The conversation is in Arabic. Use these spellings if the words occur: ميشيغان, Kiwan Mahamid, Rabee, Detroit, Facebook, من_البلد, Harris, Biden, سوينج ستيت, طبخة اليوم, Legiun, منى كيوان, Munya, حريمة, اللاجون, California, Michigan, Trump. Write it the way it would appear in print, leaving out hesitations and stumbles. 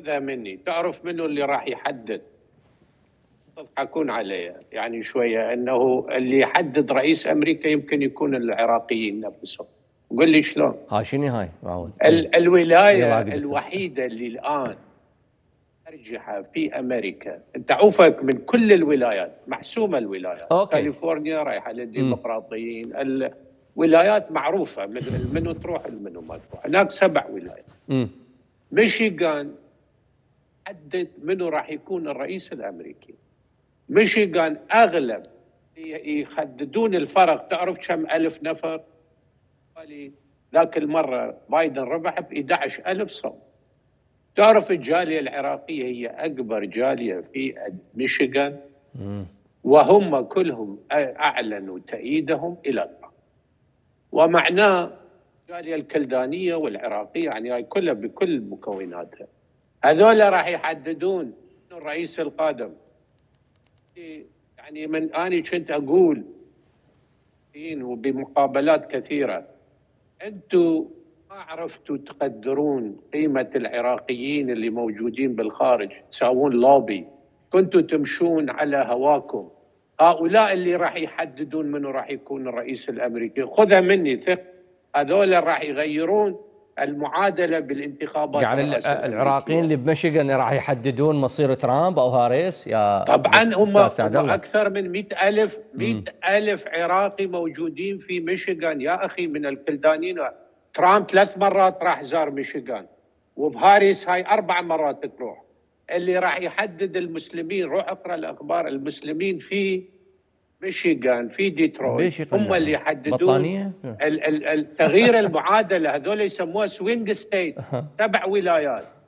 خذها مني، تعرف منه اللي راح يحدد، تضحكون علي يعني شوية، أنه اللي يحدد رئيس أمريكا يمكن يكون العراقيين نفسهم. قل لي شلون؟ هاشني هاي معود. الولاية الوحيدة اللي الآن مرجحة في أمريكا، أنت عوفك من كل الولايات، محسومة الولايات، كاليفورنيا رايحة للديمقراطيين، الولايات معروفة منو تروح منو ما تروح، هناك 7 ولايات. ميشيغان حدد منو راح يكون الرئيس الأمريكي. ميشيغان أغلب يحددون الفرق، تعرف كم ألف نفر؟ ذاك المرة بايدن ربح ب 11,000 صوت. تعرف الجالية العراقية هي أكبر جالية في ميشيغان، وهم كلهم أعلنوا تأييدهم إلى الله، ومعناه الجالية الكلدانية والعراقية يعني هاي كلها بكل مكوناتها، هذول راح يحددون الرئيس القادم. يعني من أنا كنت أقول وبمقابلات كثيرة، أنتوا ما عرفتوا تقدرون قيمة العراقيين اللي موجودين بالخارج، تساوون لوبي، كنتوا تمشون على هواكم. هؤلاء اللي راح يحددون منو راح يكون الرئيس الأمريكي، خذها مني ثق، هذول راح يغيرون المعادلة بالانتخابات. يعني العراقيين اللي بمشيغان راح يحددون مصير ترامب أو هاريس؟ يا طبعا هم أكثر من 100,000 100,000 عراقي موجودين في ميشيغان يا أخي، من الكلدانيين. ترامب 3 مرات راح زار ميشيغان، وبهاريس هاي 4 مرات تروح. اللي راح يحدد المسلمين، روح اقرأ الأخبار، المسلمين في ميشيغان في ديترويت هم اللي يحددون تغيير المعادله. هذول يسموها سوينج ستيت، 7 ولايات.